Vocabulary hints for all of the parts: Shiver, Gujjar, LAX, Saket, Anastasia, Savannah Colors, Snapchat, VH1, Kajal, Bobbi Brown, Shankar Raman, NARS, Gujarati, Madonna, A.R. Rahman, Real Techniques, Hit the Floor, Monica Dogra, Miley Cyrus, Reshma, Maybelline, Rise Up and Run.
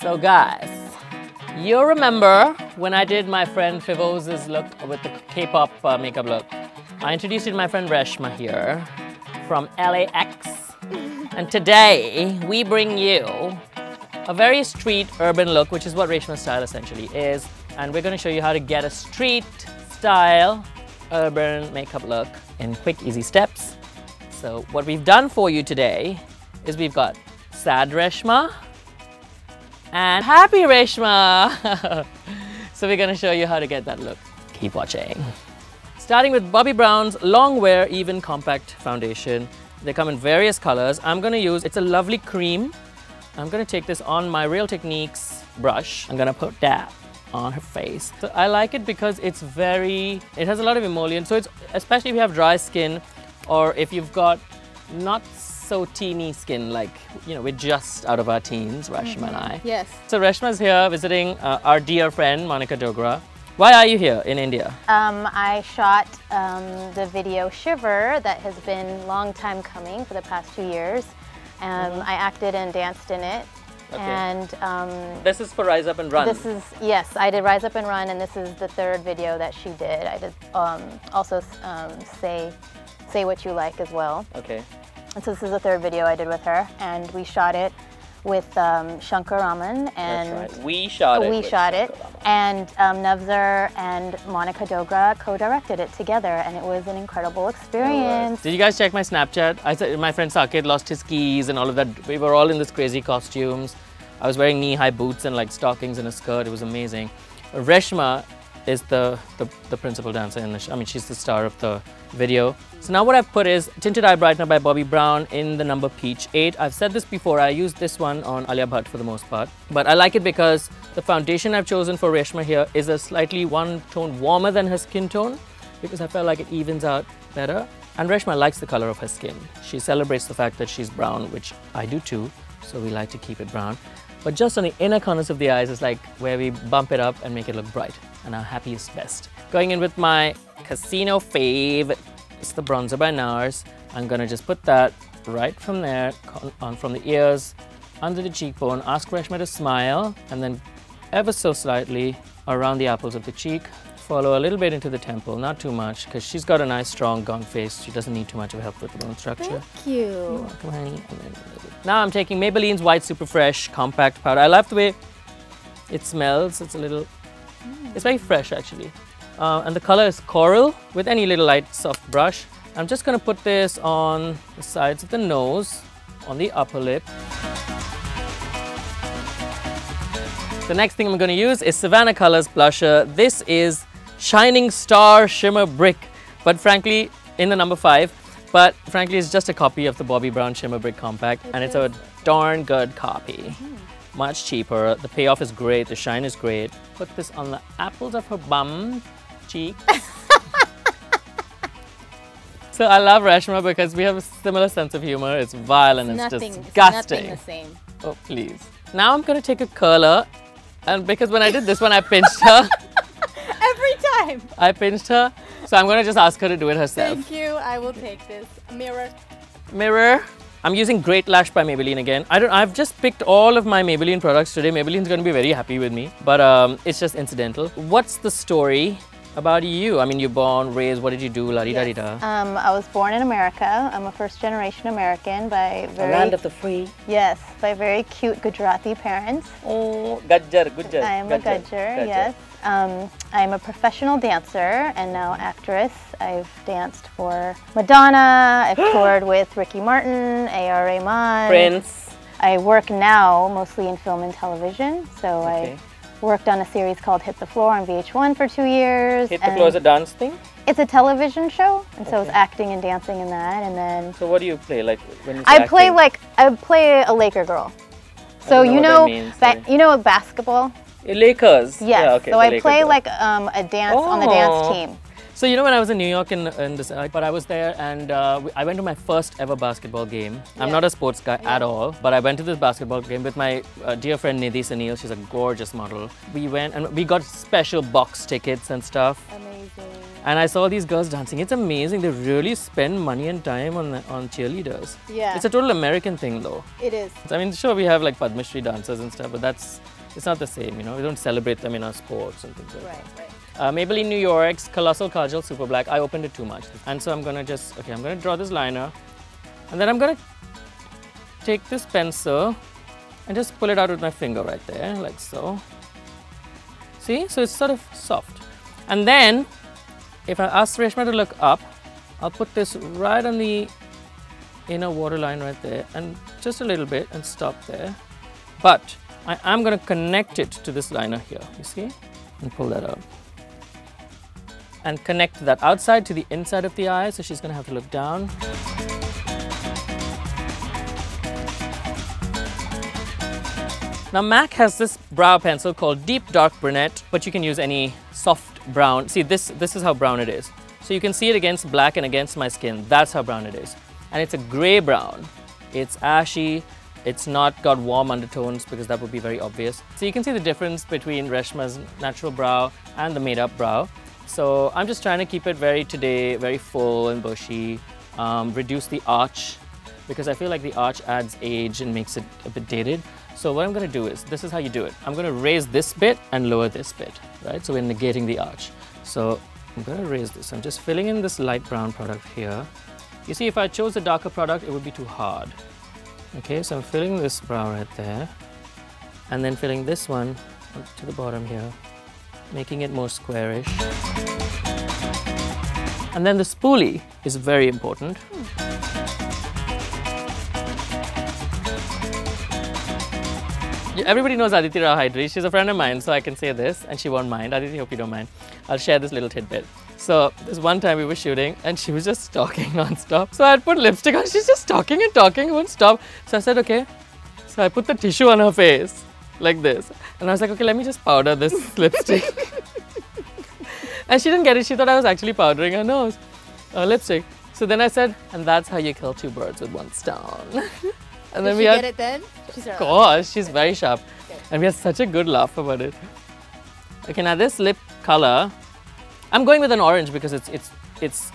So guys, you remember when I did my friend Fivoz's look with the K-pop makeup look, I introduced you to my friend Reshma here from LAX. And today we bring you a very street urban look, which is what Reshma's style essentially is. And we're going to show you how to get a street style urban makeup look in quick, easy steps. So what we've done for you today is we've got sad Reshma and happy Reshma. So we're gonna show you how to get that look. Keep watching. Starting with Bobbi Brown's Long Wear Even Compact Foundation. They come in various colors. I'm gonna use, it's a lovely cream. I'm gonna take this on my Real Techniques brush. I'm gonna put that on her face. So I like it because it's very, it has a lot of emollient. So it's, especially if you have dry skin, or if you've got not so teeny skin, like, you know, we're just out of our teens, Reshma and I. Yes. So Reshma's here visiting our dear friend, Monica Dogra. Why are you here in India? I shot the video Shiver that has been long time coming for the past 2 years. I acted and danced in it. Okay. And this is for Rise Up and Run. This is, yes, I did Rise Up and Run, and this is the third video that she did. I did also Say What You Like as well. Okay. And so this is the third video I did with her, and we shot it with Shankar Raman, and that's right. And Navzer and Monica Dogra co-directed it together, and it was an incredible experience. Did you guys check my Snapchat? I said my friend Saket lost his keys and all of that. We were all in this crazy costumes. I was wearing knee-high boots and like stockings and a skirt. It was amazing. Reshma is the principal dancer in the show. I mean, she's the star of the video. So now what I've put is Tinted Eye Brightener by Bobbi Brown in the number Peach 8. I've said this before, I used this one on Alia Bhatt for the most part. But I like it because the foundation I've chosen for Reshma here is a slightly one tone warmer than her skin tone, because I felt like it evens out better. And Reshma likes the color of her skin. She celebrates the fact that she's brown, which I do too, so we like to keep it brown. But just on the inner corners of the eyes is like where we bump it up and make it look bright, and our happiest best. Going in with my casino fave, it's the bronzer by NARS. I'm gonna just put that right from there, on from the ears, under the cheekbone, ask Reshma to smile, and then ever so slightly around the apples of the cheek, follow a little bit into the temple, not too much, because she's got a nice, strong, gaunt face. She doesn't need too much of help with the bone structure. Thank you. You're welcome, honey. And then now I'm taking Maybelline's White Super Fresh Compact Powder. I love the way it smells. It's a little, it's very fresh actually. And the color is Coral. With any little light, soft brush, I'm just gonna put this on the sides of the nose, on the upper lip. The next thing I'm gonna use is Savannah Colors Blusher. This is Shining Star Shimmer Brick, but frankly, in the number 5. But frankly, it's just a copy of the Bobbi Brown Shimmer Brick Compact, and it's a darn good copy. Much cheaper, the payoff is great, the shine is great. Put this on the apples of her bum, cheeks. So I love Reshma because we have a similar sense of humor. It's vile and it's disgusting. It's nothing the same. Oh, please. Now I'm gonna take a curler, and because when I did this one, I pinched her. Every time. I pinched her. So I'm gonna just ask her to do it herself. Thank you, I will take this. Mirror. Mirror. I'm using Great Lash by Maybelline again. I've just picked all of my Maybelline products today. Maybelline's gonna be very happy with me, but it's just incidental. What's the story about you? I mean, you're born, raised, what did you do? La-di-da-di-da. Yes. I was born in America. I'm a first-generation American by very... A land of the free. Yes, by very cute Gujarati parents. Oh, Gujjar. I am a Gujjar, yes. I'm a professional dancer and now actress. I've danced for Madonna, I've toured with Ricky Martin, A.R. Rahman. Prince. I work now mostly in film and television, so okay. I worked on a series called Hit the Floor on VH1 for 2 years. Hit the Floor is a dance thing? It's a television show, and so I was acting and dancing in that, and then... So what do you play, like, when you say acting? I play a Laker girl. So you know basketball? Lakers. Yes. Yeah, okay, so I play like a dance on the dance team. So you know when I was in New York in December, but I was there and I went to my first ever basketball game. Yeah. I'm not a sports guy at all, but I went to this basketball game with my dear friend Nidhi Sunil. She's a gorgeous model. We went and we got special box tickets and stuff. Amazing. And I saw these girls dancing. It's amazing. They really spend money and time on cheerleaders. Yeah. It's a total American thing, though. It is. I mean, sure, we have like Padma Shri dancers and stuff, but it's not the same, you know. We don't celebrate them in our sports and things like that. Right. Maybelline New York's Colossal Kajal Super Black. I opened it too much. And so I'm going to just, okay, I'm going to draw this liner. And then I'm going to take this pencil and just pull it out with my finger right there, like so. See? So it's sort of soft. And then, if I ask Reshma to look up, I'll put this right on the inner waterline right there, and just a little bit, and stop there. But I am going to connect it to this liner here, you see? And pull that out. And connect that outside to the inside of the eye, so she's going to have to look down. Now MAC has this brow pencil called Deep Dark Brunette, but you can use any soft brown. See, this is how brown it is. So you can see it against black and against my skin. That's how brown it is. And it's a grey brown. It's ashy. It's not got warm undertones because that would be very obvious. So you can see the difference between Reshma's natural brow and the made-up brow. So I'm just trying to keep it very today, very full and bushy, reduce the arch, because I feel like the arch adds age and makes it a bit dated. So what I'm going to do is, this is how you do it. I'm going to raise this bit and lower this bit, right? So we're negating the arch. So I'm going to raise this. I'm just filling in this light brown product here. You see, if I chose a darker product, it would be too hard. Okay, so I'm filling this brow right there, and then filling this one to the bottom here, making it more squarish. And then the spoolie is very important. Everybody knows Aditi Rao Hydri. She's a friend of mine, so I can say this, and she won't mind. Aditi, hope you don't mind. I'll share this little tidbit. So this one time we were shooting, and she was just talking non-stop. So I'd put lipstick on. She's just talking and talking, won't stop. So I said, okay. So I put the tissue on her face, like this. And I was like, okay, let me just powder this lipstick. And she didn't get it. She thought I was actually powdering her nose, her lipstick. So then I said, and that's how you kill two birds with one stone. And then Did she get it then? Of course, she's very sharp. Okay. And we had such a good laugh about it. Okay, now this lip color, I'm going with an orange because it's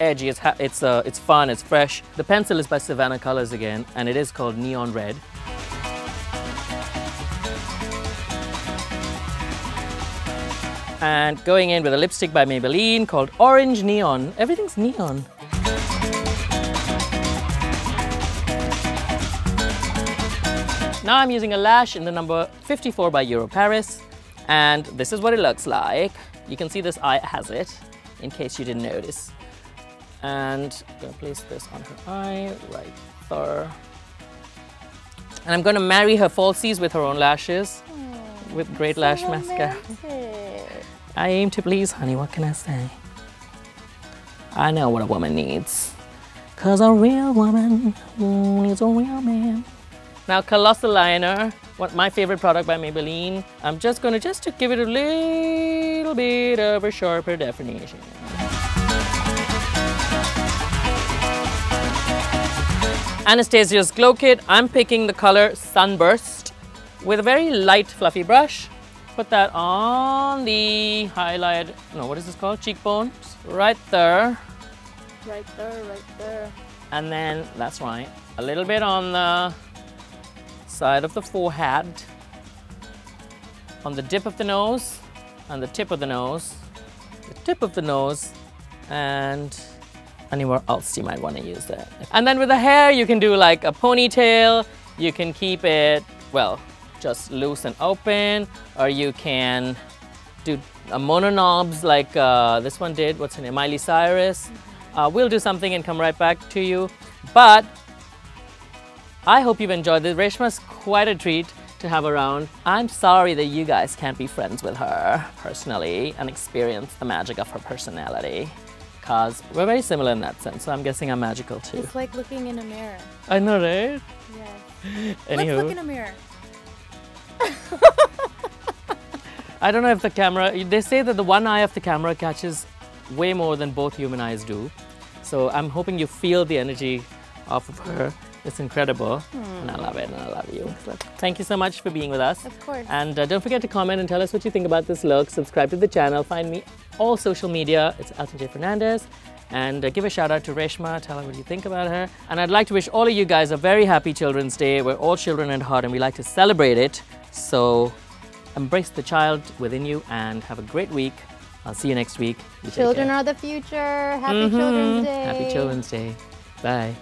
edgy, it's fun, it's fresh. The pencil is by Savannah Colors again, and it is called Neon Red. And going in with a lipstick by Maybelline called Orange Neon. Everything's neon. Now I'm using a lash in the number 54 by Euro Paris, and this is what it looks like. You can see this eye has it, in case you didn't notice. And I'm going to place this on her eye, right there. And I'm going to marry her falsies with her own lashes, with great lash mascara. I aim to please, honey, what can I say? I know what a woman needs, 'cause a real woman needs a real man. Now, Colossal Liner, my favorite product by Maybelline. I'm just going to give it a little bit of a sharper definition. Anastasia's Glow Kit. I'm picking the color Sunburst with a very light, fluffy brush. Put that on the highlight, no, what is this called? Cheekbones. Right there. Right there, right there. And then, that's right, a little bit on the side of the forehead, on the dip of the nose, on the tip of the nose, and anywhere else you might want to use that. And then with the hair, you can do like a ponytail, you can keep it, well, just loose and open, or you can do monoknobs like this one did, what's her name, Miley Cyrus. We'll do something and come right back to you. But I hope you've enjoyed this. Reshma's quite a treat to have around. I'm sorry that you guys can't be friends with her personally and experience the magic of her personality, because we're very similar in that sense, so I'm guessing I'm magical too. It's like looking in a mirror. I know, right? Yeah. Anywho. Let's look in a mirror. I don't know if the camera... They say that the one eye of the camera catches way more than both human eyes do. So I'm hoping you feel the energy off of her. It's incredible, and I love it, and I love you. Techniques look. Thank you so much for being with us. Of course. And don't forget to comment and tell us what you think about this look. Subscribe to the channel. Find me all social media. It's Elton J Fernandez. And give a shout out to Reshma. Tell her what you think about her. And I'd like to wish all of you guys a very happy Children's Day. We're all children at heart and we like to celebrate it. So embrace the child within you and have a great week. I'll see you next week. Children are the future. Happy Children's Day. Happy Children's Day. Bye.